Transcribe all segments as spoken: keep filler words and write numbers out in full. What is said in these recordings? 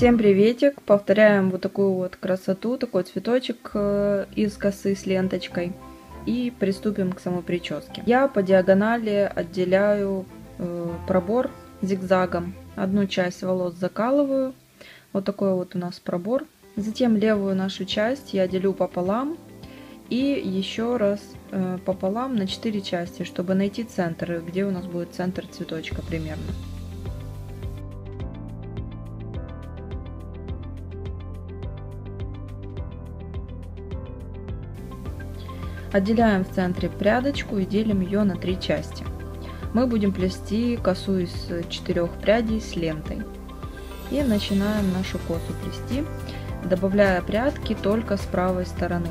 Всем приветик! Повторяем вот такую вот красоту, такой цветочек из косы с ленточкой. И приступим к самой прическе. Я по диагонали отделяю пробор зигзагом. Одну часть волос закалываю. Вот такой вот у нас пробор. Затем левую нашу часть я делю пополам. И еще раз пополам на четыре части, чтобы найти центр, где у нас будет центр цветочка примерно. Отделяем в центре прядочку и делим ее на три части. Мы будем плести косу из четырех прядей с лентой. И начинаем нашу косу плести, добавляя прядки только с правой стороны.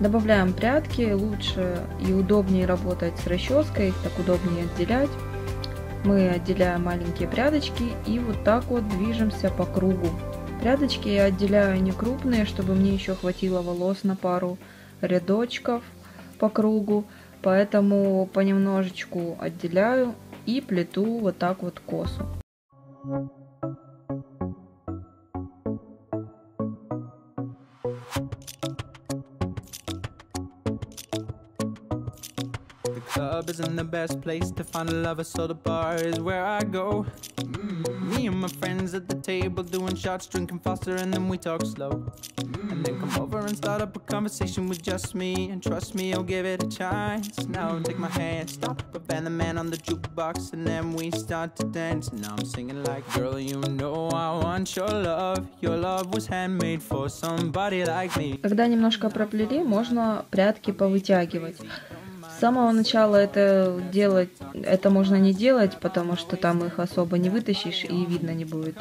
Добавляем прядки, лучше и удобнее работать с расческой, их так удобнее отделять. Мы отделяем маленькие прядочки и вот так вот движемся по кругу. Прядочки я отделяю не крупные, чтобы мне еще хватило волос на пару рядочков по кругу, поэтому понемножечку отделяю и плету вот так вот косу. And then come over and start up a conversation with just me. And trust me, I'll give it a chance. Now take my hand, stop, and the man on the jukebox. And then we start to dance. Now I'm singing like, girl, you know I want your love. Your love was handmade for somebody like me. Когда немножко проплели, можно прядки повытягивать. С самого начала это делать, это можно не делать, потому что там их особо не вытащишь и видно не будет.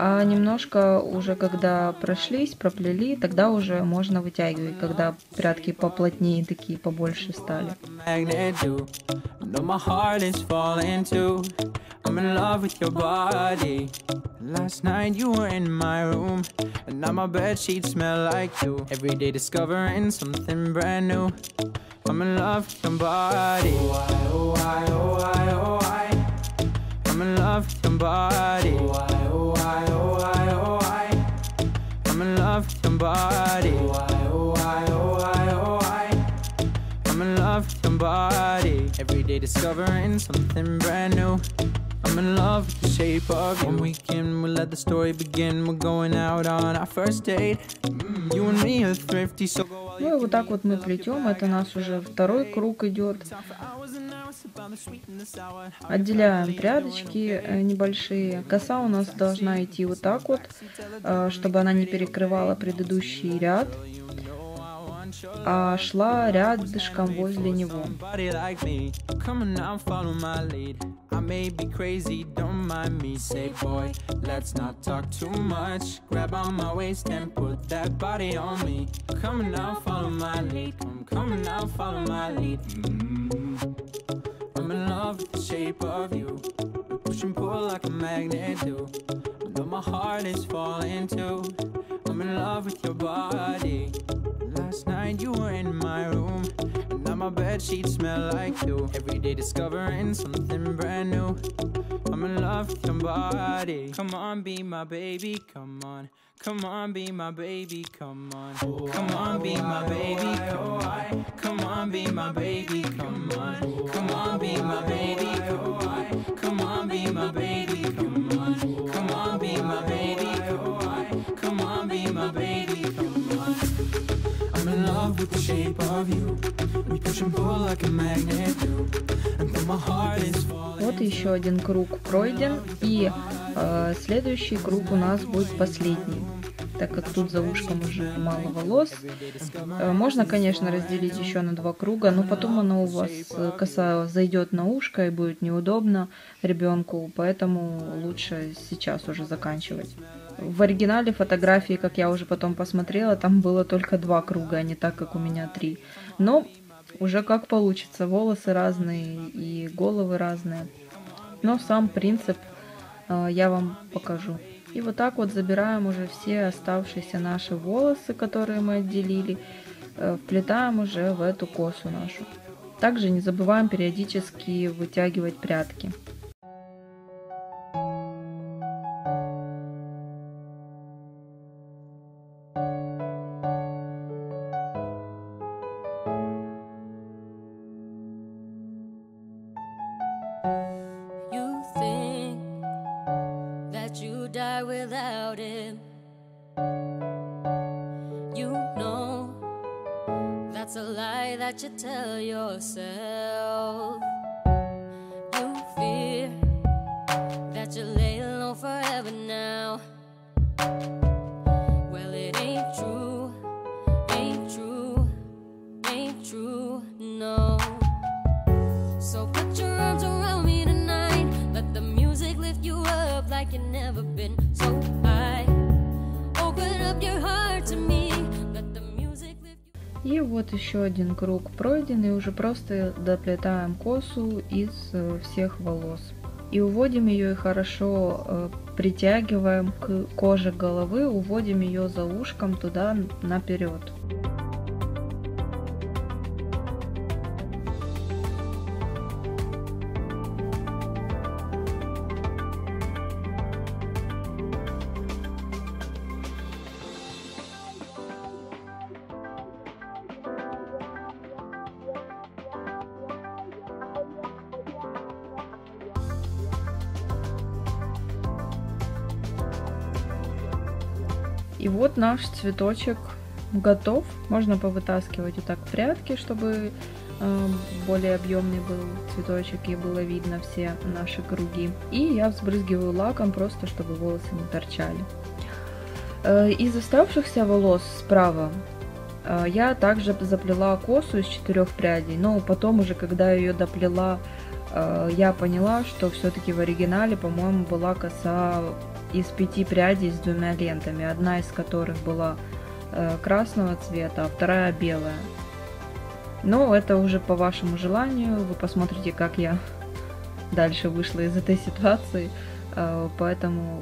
А немножко уже когда прошлись, проплели, тогда уже можно вытягивать, когда прядки поплотнее такие, побольше стали. Discovering something brand new. I'm in love with the shape of you. One weekend we'll let the story begin. We're going out on our first date. You and me are thrifty, so go. Ну и вот так вот мы плетем, это у нас уже второй круг идет. Отделяем прядочки небольшие. Коса у нас должна идти вот так вот, чтобы она не перекрывала предыдущий ряд, а шла рядышком возле него. Вот еще один круг пройден, и э, следующий круг у нас будет последний, так как тут за ушком уже мало волос. Э, можно, конечно, разделить еще на два круга, но потом она у вас коса зайдет на ушко и будет неудобно ребенку, поэтому лучше сейчас уже заканчивать. В оригинале фотографии, как я уже потом посмотрела, там было только два круга, а не так, как у меня три. Но уже как получится, волосы разные и головы разные. Но сам принцип э, я вам покажу. И вот так вот забираем уже все оставшиеся наши волосы, которые мы отделили, э, вплетаем уже в эту косу нашу. Также не забываем периодически вытягивать прядки. survive without it. You know that's a lie that you tell yourself. You fear that you're laid low forever now. Well, it ain't true, ain't true, ain't true, no. So put your arms around me tonight. Let the music lift you up like you've never been so high. Open up your heart to me. Let the music lift you up. И вот еще один круг пройден, и уже просто доплетаем косу из всех волос. И уводим ее и хорошо притягиваем к коже головы, уводим ее за ушком туда наперед. И вот наш цветочек готов. Можно повытаскивать вот так прядки, чтобы э, более объемный был цветочек и было видно все наши круги. И я взбрызгиваю лаком просто, чтобы волосы не торчали. Э, из оставшихся волос справа э, я также заплела косу из четырех прядей, но потом уже, когда ее доплела, э, я поняла, что все-таки в оригинале, по-моему, была коса из пяти прядей с двумя лентами, одна из которых была красного цвета, а вторая белая. Но это уже по вашему желанию, вы посмотрите, как я дальше вышла из этой ситуации, поэтому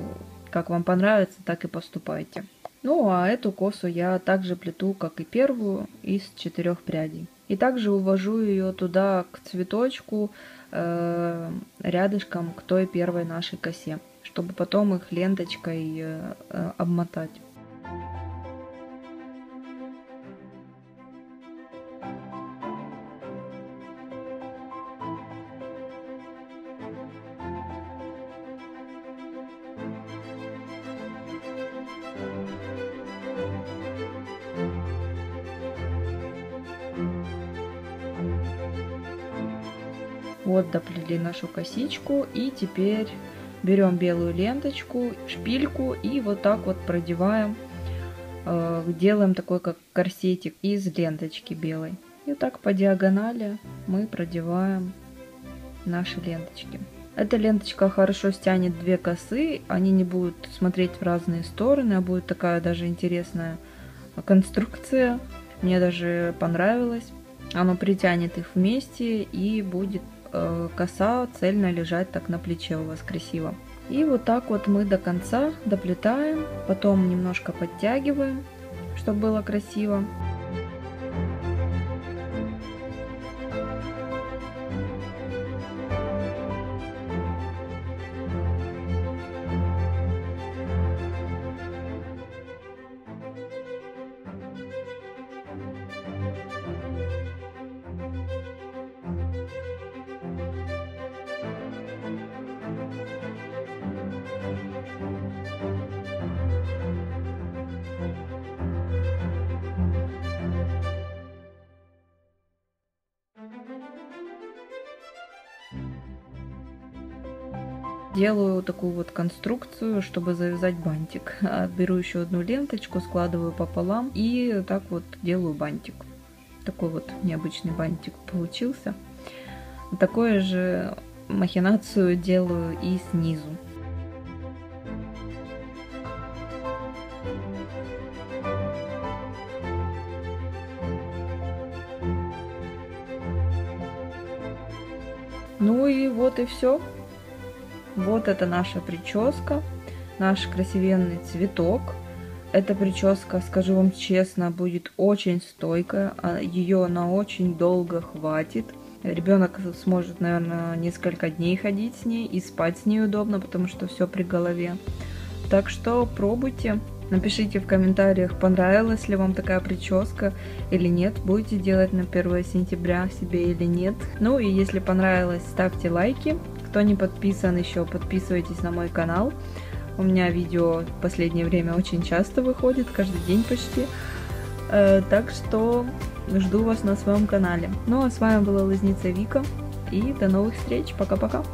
как вам понравится, так и поступайте. Ну а эту косу я также плету, как и первую, из четырех прядей. И также увожу ее туда, к цветочку, рядышком к той первой нашей косе, чтобы потом их ленточкой обмотать. Вот доплели нашу косичку, и теперь берем белую ленточку, шпильку и вот так вот продеваем, делаем такой как корсетик из ленточки белой. И вот так по диагонали мы продеваем наши ленточки. Эта ленточка хорошо стянет две косы, они не будут смотреть в разные стороны, а будет такая даже интересная конструкция. Мне даже понравилось. Оно притянет их вместе и будет коса цельно лежать так на плече у вас красиво. И вот так вот мы до конца доплетаем, потом немножко подтягиваем, чтобы было красиво. Делаю такую вот конструкцию, чтобы завязать бантик. Беру еще одну ленточку, складываю пополам и так вот делаю бантик. Такой вот необычный бантик получился. Такую же махинацию делаю и снизу. Ну и вот и все. Вот это наша прическа, наш красивенный цветок. Эта прическа, скажу вам честно, будет очень стойкая, ее на очень долго хватит. Ребенок сможет, наверное, несколько дней ходить с ней, и спать с ней удобно, потому что все при голове. Так что пробуйте, напишите в комментариях, понравилась ли вам такая прическа или нет, будете делать на первое сентября себе или нет. Ну и если понравилось, ставьте лайки. Кто не подписан еще, подписывайтесь на мой канал. У меня видео в последнее время очень часто выходит, каждый день почти. Так что жду вас на своем канале. Ну а с вами была Лозница Вика. И до новых встреч. Пока-пока.